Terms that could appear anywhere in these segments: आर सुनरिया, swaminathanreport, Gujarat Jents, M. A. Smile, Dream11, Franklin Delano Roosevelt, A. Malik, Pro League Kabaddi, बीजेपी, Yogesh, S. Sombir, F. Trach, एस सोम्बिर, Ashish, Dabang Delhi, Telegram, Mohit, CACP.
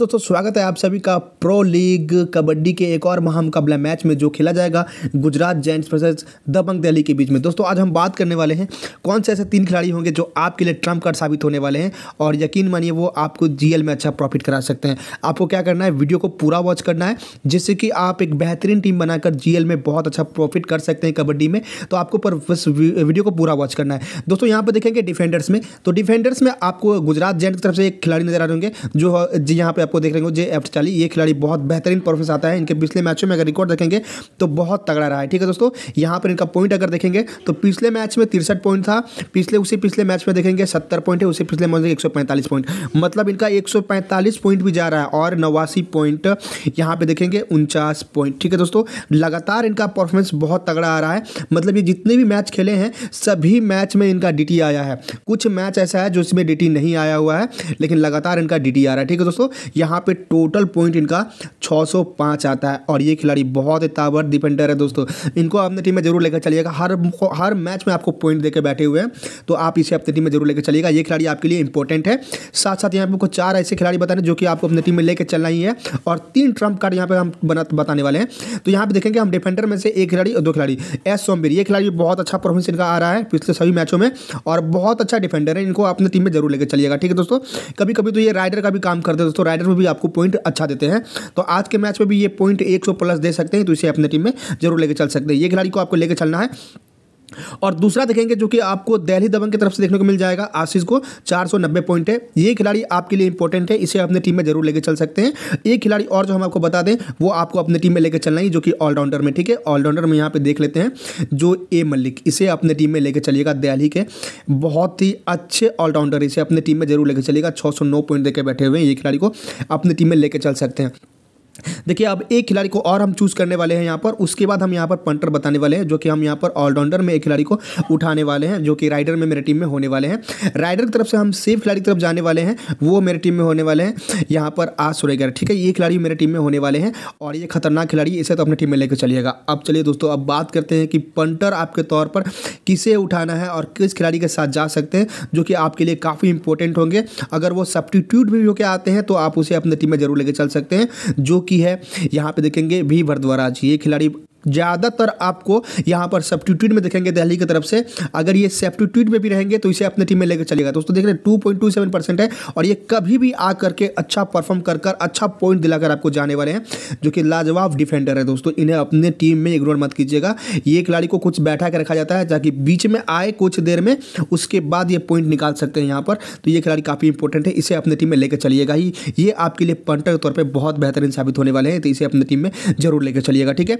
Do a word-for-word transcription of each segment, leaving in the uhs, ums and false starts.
दोस्तों स्वागत है आप सभी का प्रो लीग कबड्डी के एक और महामुकाबला मैच में जो खेला जाएगा गुजरात जेंट्स वर्सेस दबंग दिल्ली के बीच में। दोस्तों आज हम बात करने वाले हैं कौन से ऐसे तीन खिलाड़ी होंगे जो आपके लिए ट्रम्प कार्ड साबित होने वाले हैं और यकीन मानिए वो आपको जीएल में अच्छा प्रॉफिट करा सकते हैं। आपको क्या करना है, वीडियो को पूरा वॉच करना है जिससे कि आप एक बेहतरीन टीम बनाकर जीएल में बहुत अच्छा प्रॉफिट कर सकते हैं कबड्डी में। तो आपको पर वीडियो को पूरा वॉच करना है। दोस्तों यहाँ पर देखेंगे डिफेंडर्स में, तो डिफेंडर्स में आपको गुजरात जेंट्स की तरफ से एक खिलाड़ी नजर आ रहे होंगे जो जी यहाँ पे आपको देख रहे हो जे एफ ट्रैच। ये खिलाड़ी बहुत बेहतरीन परफॉर्मेंस आता है, इनके पिछले मैचों में अगर रिकॉर्ड देखेंगे तो बहुत तगड़ा रहा है। ठीक है दोस्तों, यहाँ पर इनका पॉइंट अगर देखेंगे तो पिछले मैच में तिरसठ पॉइंट था, पिछले उसी पिछले मैच में देखेंगे सत्तर पॉइंट है, उसी पिछले मैच में एक सौ पैंतालीस पॉइंट, मतलब इनका एक सौ पैंतालीस पॉइंट भी जा रहा है और नवासी पॉइंट यहाँ पे देखेंगे उनचास पॉइंट। ठीक है दोस्तों, लगातार इनका परफॉर्मेंस बहुत तगड़ा आ रहा है, मतलब ये जितने भी मैच खेले हैं सभी मैच में इनका डी टी आया है। कुछ मैच ऐसा है जो इसमें डी टी नहीं आया हुआ है लेकिन लगातार इनका डी टी आ रहा है। ठीक है दोस्तों, यहाँ पे टोटल पॉइंट इनका छह सौ पाँच आता है और ये खिलाड़ी बहुत ताकतवर डिफेंडर है। दोस्तों इनको अपने टीम में जरूर लेकर चलिएगा, हर हर मैच में आपको पॉइंट देकर बैठे हुए हैं तो आप इसे अपनी टीम में जरूर लेकर चलिएगा। ये खिलाड़ी आपके लिए इंपॉर्टेंट है। साथ साथ यहाँ पे आपको चार ऐसे खिलाड़ी बताने जो कि आपको अपनी टीम में लेकर चलना ही है और तीन ट्रम्प कार्ड यहाँ पे हम बताने वाले हैं। तो यहाँ पे देखेंगे हम डिफेंडर में से एक खिलाड़ी और दो खिलाड़ी एस सोम्बिर, ये खिलाड़ी बहुत अच्छा परफॉर्मेंस इनका आ रहा है पिछले सभी मैचों में और बहुत अच्छा डिफेंडर है, इनको अपनी टीम में जरूर लेकर चलिएगा। ठीक है दोस्तों, कभी कभी तो ये राइडर का भी काम करते हैं दोस्तों, राइडर में भी आपको पॉइंट अच्छा देते हैं तो आज के मैच में भी ये पॉइंट एक सौ प्लस दे सकते हैं, तो इसे अपने टीम में जरूर लेकर चल सकते हैं। ये खिलाड़ी को आपको लेकर चलना है। और दूसरा देखेंगे जो कि आपको दिल्ली दबंग की तरफ से देखने को मिल जाएगा आशीष को चार सौ नब्बे पॉइंट है, ये खिलाड़ी आपके लिए इंपॉर्टेंट है, इसे अपने टीम में जरूर लेकर चल सकते हैं। एक खिलाड़ी और जो हम आपको बता दें वो आपको अपने टीम में लेकर चलना है जो कि ऑलराउंडर में। ठीक है, ऑलराउंडर में यहाँ पे देख लेते हैं जो ए मलिक, इसे अपने टीम में लेकर चलिएगा। दिल्ली के बहुत ही अच्छे ऑलराउंडर, इसे अपने टीम में जरूर लेकर चलिएगा। छः सौ नौ पॉइंट देकर बैठे हुए हैं, ये खिलाड़ी को अपनी टीम में लेकर चल सकते हैं। देखिए अब एक खिलाड़ी को और हम चूज करने वाले हैं यहाँ पर, उसके बाद हम यहाँ पर पंटर बताने वाले हैं जो कि हम यहाँ पर ऑलराउंडर में एक खिलाड़ी को उठाने वाले हैं जो कि राइडर में मेरे टीम में होने वाले हैं। राइडर की तरफ से हम सेफ खिलाड़ी की तरफ जाने वाले हैं, वो मेरे टीम में होने वाले हैं यहाँ पर आसुरेगर। ठीक है, ये खिलाड़ी मेरे टीम में होने वाले हैं और ये खतरनाक खिलाड़ी, इसे तो अपने टीम में लेकर चलिएगा। अब चलिए दोस्तों अब बात करते हैं कि पंटर आपके तौर पर किसे उठाना है और किस खिलाड़ी के साथ जा सकते हैं जो कि आपके लिए काफ़ी इंपॉर्टेंट होंगे। अगर वो सब्स्टिट्यूट भी होकर आते हैं तो आप उसे अपने टीम में जरूर लेकर चल सकते हैं जो की है यहाँ पे देखेंगे भी भरद्वाज, ये खिलाड़ी ज़्यादातर आपको यहाँ पर सब्स्टिट्यूट में देखेंगे दिल्ली की तरफ से। अगर ये सब्स्टिट्यूट में भी रहेंगे तो इसे अपने टीम में लेकर चलेगा। दोस्तों देख रहे हैं two point two seven percent है और ये कभी भी आ करके अच्छा परफॉर्म कर कर अच्छा पॉइंट दिलाकर आपको जाने वाले हैं जो कि लाजवाब डिफेंडर है। दोस्तों इन्हें अपने टीम में इग्नोर मत कीजिएगा, ये खिलाड़ी को कुछ बैठा के रखा जाता है ताकि बीच में आए कुछ देर में, उसके बाद ये पॉइंट निकाल सकते हैं यहाँ पर। तो ये खिलाड़ी काफ़ी इंपॉर्टेंट है, इसे अपने टीम में लेकर चलिएगा ही, ये आपके लिए पंटर के तौर पर बहुत बेहतरीन साबित होने वाले हैं, तो इसे अपने टीम में जरूर लेकर चलिएगा। ठीक है,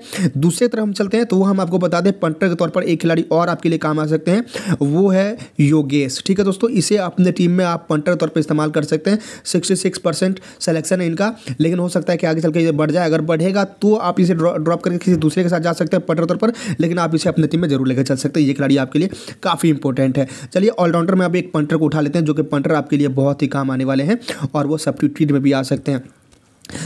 दूसरी तरफ हम चलते हैं तो वो हम आपको बता दें पंटर के तौर पर एक खिलाड़ी और आपके लिए काम आ सकते हैं, वो है योगेश। ठीक है दोस्तों, इसे अपने टीम में आप पंटर के तौर पर इस्तेमाल कर सकते हैं। छियासठ परसेंट सिलेक्शन है इनका, लेकिन हो सकता है कि आगे चल के ये बढ़ जाए, अगर बढ़ेगा तो आप इसे ड्रॉप करके किसी दूसरे के साथ जा सकते हैं पंटर के तौर पर, लेकिन आप इसे अपने टीम में जरूर लेकर चल सकते हैं। ये खिलाड़ी आपके लिए काफ़ी इंपॉर्टेंट है। चलिए ऑलराउंडर में आप एक पंटर को उठा लेते हैं जो कि पंटर आपके लिए बहुत ही काम आने वाले हैं और वो सब्स्टिट्यूट में भी आ सकते हैं।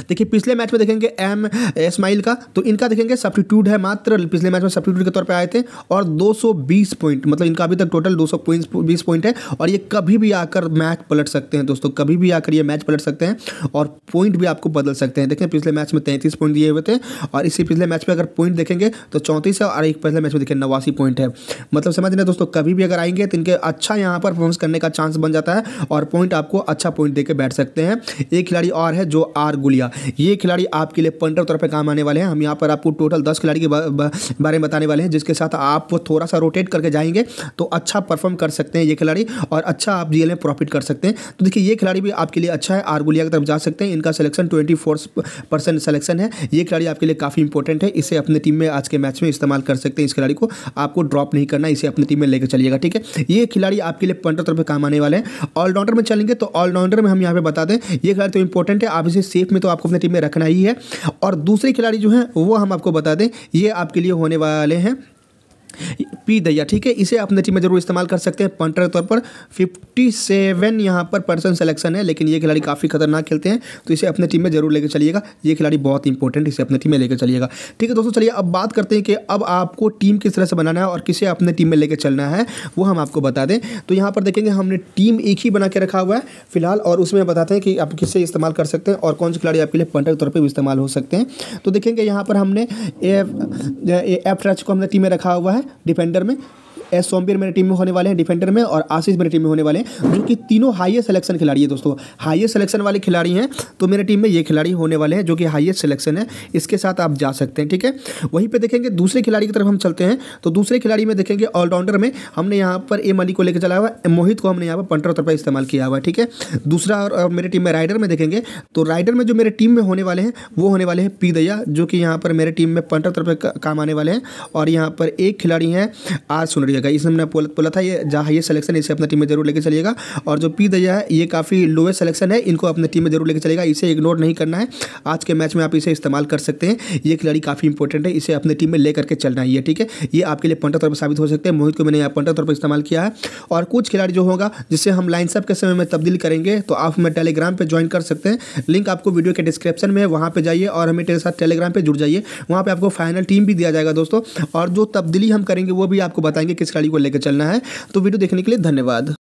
देखिए पिछले मैच में देखेंगे एम ए स्माइल का, तो इनका देखेंगे सब्स्टिट्यूट है, मात्र पिछले मैच में सब्स्टिट्यूट के तौर पे आए थे और दो सौ बीस पॉइंट, मतलब इनका अभी तक टोटल दो सौ बीस पॉइंट है और ये कभी भी आकर मैच पलट सकते हैं। दोस्तों कभी भी आकर ये मैच पलट सकते हैं और पॉइंट भी आपको बदल सकते हैं। देखें पिछले मैच में तैंतीस पॉइंट दिए हुए थे और इसी पिछले मैच में अगर पॉइंट देखेंगे तो चौंतीस है और एक पिछले मैच में देखिए नवासी पॉइंट है, मतलब समझ रहे दोस्तों कभी भी अगर आएंगे तो इनके अच्छा यहाँ पर परफॉर्मेंस करने का चांस बन जाता है और पॉइंट आपको अच्छा पॉइंट देकर बैठ सकते हैं। एक खिलाड़ी और है जो आर, ये खिलाड़ी आपके लिए पंटर के तौर पे काम आने वाले हैं। हम यहाँ पर आपको टोटल दस खिलाड़ी के बारे में बताने वाले हैं जिसके साथ आप थोड़ा सा रोटेट करके जाएंगे तो अच्छा परफॉर्म कर सकते हैं ये खिलाड़ी और अच्छा आप जीएल में प्रॉफिट कर सकते हैं। तो देखिए ये खिलाड़ी भी आपके लिए अच्छा है, आरगुलिया की तरफ जा सकते हैं, इनका selection twenty four percent selection है, ये खिलाड़ी आपके लिए काफ़ी इंपॉर्टेंट है, इसे अपने टीम में आज के मैच में इस्तेमाल कर सकते हैं। इस खिलाड़ी को आपको ड्रॉप नहीं करना, इसे अपनी टीम में लेकर चलिएगा। ठीक है, ये खिलाड़ी आपके लिए पंटर के तौर पर काम आने वाले हैं। ऑलराउंडर में चलेंगे तो ऑलराउंडर में हम यहाँ पर बता दें ये खिलाड़ी तो इंपॉर्टेंट है, आप इसे सेफ में तो आपको अपनी टीम में रखना ही है। और दूसरे खिलाड़ी जो हैं वो हम आपको बता दें ये आपके लिए होने वाले हैं पी दया, ठीक है, इसे अपने टीम में जरूर इस्तेमाल कर सकते हैं। पंटर के तौर पर सत्तावन यहाँ पर पर्सन सिलेक्शन है, लेकिन ये खिलाड़ी काफ़ी खतरनाक खेलते हैं तो इसे अपने टीम में जरूर लेकर चलिएगा। ये खिलाड़ी बहुत इंपॉर्टेंट, इसे अपने टीम में लेकर चलिएगा। ठीक है दोस्तों, चलिए अब बात करते हैं कि अब आपको टीम किस तरह से बनाना है और किसे अपने टीम में लेकर चलना है वो हम आपको बता दें। तो यहाँ पर देखेंगे हमने टीम एक ही बना के रखा हुआ है फिलहाल, और उसमें बताते हैं कि आप किसे इस्तेमाल कर सकते हैं और कौन से खिलाड़ी आपके लिए पंटर के तौर पर भी इस्तेमाल हो सकते हैं। तो देखेंगे यहाँ पर हमने एफ ट्रैच को हमने टीम में रखा हुआ है डिफेंडर में, एस सोमबीर मेरे टीम में होने वाले हैं डिफेंडर में, और आशीष मेरे टीम में होने वाले हैं, जो कि तीनों हाईएस्ट सिलेक्शन खिलाड़ी है दोस्तों, हाईएस्ट सिलेक्शन वाले खिलाड़ी हैं। तो मेरे टीम में ये खिलाड़ी होने वाले हैं जो कि हाईएस्ट सिलेक्शन है, इसके साथ आप जा सकते हैं। ठीक है, वहीं पे देखेंगे दूसरे खिलाड़ी की तरफ हम चलते हैं। तो दूसरे खिलाड़ी में देखेंगे ऑलराउंडर में हमने यहाँ पर ए मलिक को लेकर चला हुआ है, मोहित को हमने यहाँ पर पंटर तौर पर इस्तेमाल किया हुआ है। ठीक है, दूसरा और मेरे टीम में राइडर में देखेंगे तो राइडर में जो मेरे टीम में होने वाले हैं वो होने वाले हैं पी दया, जो कि यहाँ पर मेरे टीम में पंटर तौर पर काम आने वाले हैं, और यहाँ पर एक खिलाड़ी हैं आर सुनरिया, इसने हमने बोला था ये जहाँ ये सिलेक्शन, इसे अपने टीम में जरूर लेकर चलिएगा। और जो पी दया है ये काफ़ी लोएस्ट सिलेक्शन है, इनको अपने टीम में जरूर लेकर चलिएगा, इसे इग्नोर नहीं करना है। आज के मैच में आप इसे इस्तेमाल कर सकते हैं, ये खिलाड़ी काफ़ी इंपॉर्टेंट है, इसे अपने टीम में ले करके चलना है। ठीक है, ये आपके लिए पंटर तौर पर साबित हो सकते हैं। मोहित को मैंने यहाँ पंटर तौर पर इस्तेमाल किया है, और कुछ खिलाड़ी जो होगा जिससे हम लाइनअप के समय में तब्दील करेंगे तो आप हमें टेलीग्राम पर ज्वाइन कर सकते हैं, लिंक आपको वीडियो के डिस्क्रिप्शन में है, वहाँ पर जाइए और हमें मेरे साथ टेलीग्राम पर जुड़ जाइए। वहाँ पर आपको फाइनल टीम भी दिया जाएगा दोस्तों, और जो तब्दीली हम करेंगे वो भी आपको बताएंगे किस खिलाड़ी को लेकर चलना है। तो वीडियो देखने के लिए धन्यवाद।